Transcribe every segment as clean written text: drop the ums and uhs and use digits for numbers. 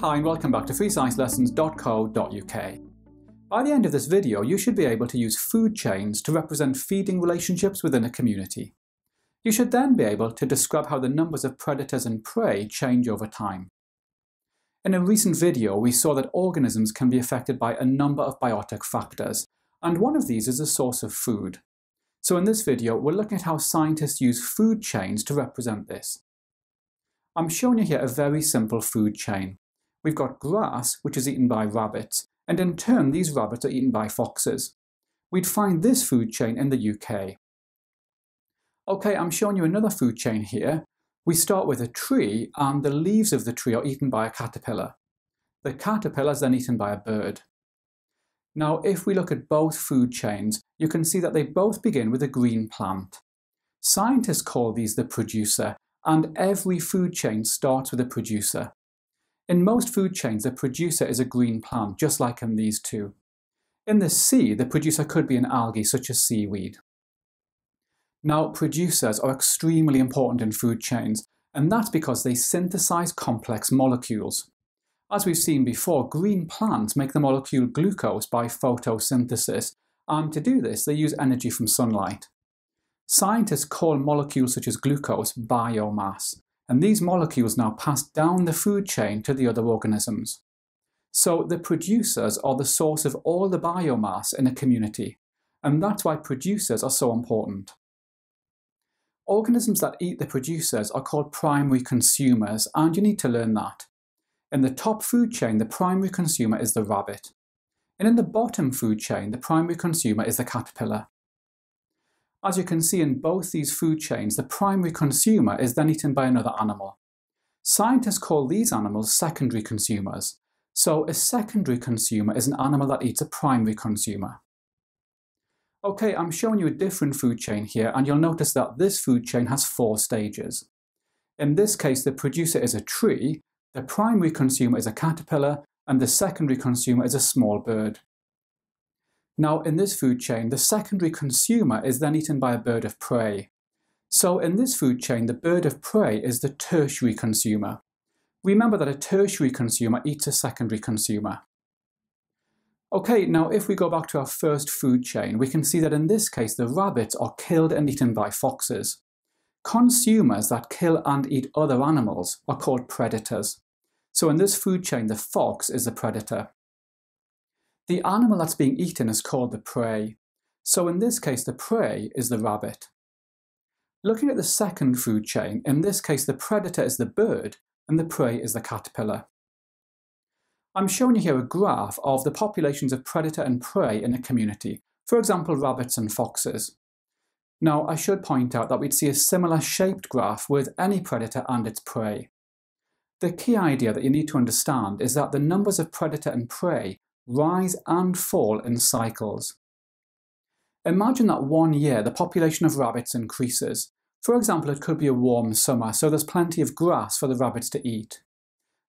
Hi and welcome back to freesciencelessons.co.uk. By the end of this video, you should be able to use food chains to represent feeding relationships within a community. You should then be able to describe how the numbers of predators and prey change over time. In a recent video, we saw that organisms can be affected by a number of biotic factors, and one of these is a source of food. So in this video, we're looking at how scientists use food chains to represent this. I'm showing you here a very simple food chain. We've got grass, which is eaten by rabbits, and in turn these rabbits are eaten by foxes. We'd find this food chain in the UK. Okay, I'm showing you another food chain here. We start with a tree, and the leaves of the tree are eaten by a caterpillar. The caterpillar is then eaten by a bird. Now, if we look at both food chains, you can see that they both begin with a green plant. Scientists call these the producer, and every food chain starts with a producer. In most food chains, the producer is a green plant, just like in these two. In the sea, the producer could be an algae, such as seaweed. Now, producers are extremely important in food chains, and that's because they synthesize complex molecules. As we've seen before, green plants make the molecule glucose by photosynthesis, and to do this, they use energy from sunlight. Scientists call molecules such as glucose biomass, and these molecules now pass down the food chain to the other organisms. So the producers are the source of all the biomass in a community, and that's why producers are so important. Organisms that eat the producers are called primary consumers, and you need to learn that. In the top food chain, the primary consumer is the rabbit. And in the bottom food chain, the primary consumer is the caterpillar. As you can see in both these food chains, the primary consumer is then eaten by another animal. Scientists call these animals secondary consumers. So a secondary consumer is an animal that eats a primary consumer. Okay, I'm showing you a different food chain here, and you'll notice that this food chain has four stages. In this case, the producer is a tree, the primary consumer is a caterpillar, and the secondary consumer is a small bird. Now, in this food chain, the secondary consumer is then eaten by a bird of prey. So in this food chain, the bird of prey is the tertiary consumer. Remember that a tertiary consumer eats a secondary consumer. Okay, now if we go back to our first food chain, we can see that in this case, the rabbits are killed and eaten by foxes. Consumers that kill and eat other animals are called predators. So in this food chain, the fox is the predator. The animal that's being eaten is called the prey. So in this case, the prey is the rabbit. Looking at the second food chain, in this case, the predator is the bird and the prey is the caterpillar. I'm showing you here a graph of the populations of predator and prey in a community, for example, rabbits and foxes. Now, I should point out that we'd see a similar shaped graph with any predator and its prey. The key idea that you need to understand is that the numbers of predator and prey rise and fall in cycles. Imagine that one year the population of rabbits increases. For example, it could be a warm summer, so there's plenty of grass for the rabbits to eat.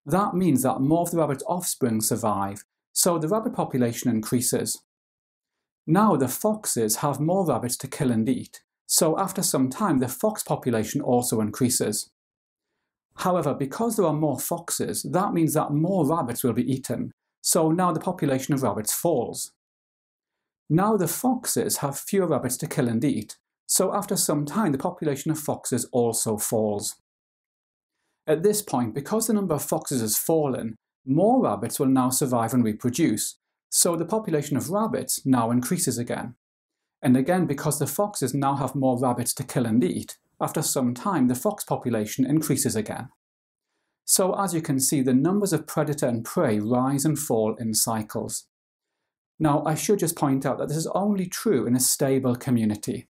That means that more of the rabbit's offspring survive, so the rabbit population increases. Now the foxes have more rabbits to kill and eat, so after some time the fox population also increases. However, because there are more foxes, that means that more rabbits will be eaten, so now the population of rabbits falls. Now the foxes have fewer rabbits to kill and eat, so after some time the population of foxes also falls. At this point, because the number of foxes has fallen, more rabbits will now survive and reproduce, so the population of rabbits now increases again. And again, because the foxes now have more rabbits to kill and eat, after some time the fox population increases again. So as you can see, the numbers of predator and prey rise and fall in cycles. Now, I should just point out that this is only true in a stable community.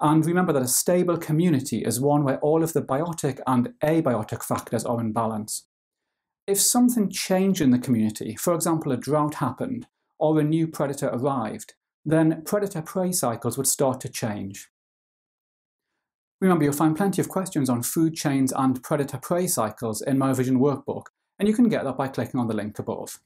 And remember that a stable community is one where all of the biotic and abiotic factors are in balance. If something changed in the community, for example, a drought happened, or a new predator arrived, then predator-prey cycles would start to change. Remember, you'll find plenty of questions on food chains and predator-prey cycles in my revision workbook, and you can get that by clicking on the link above.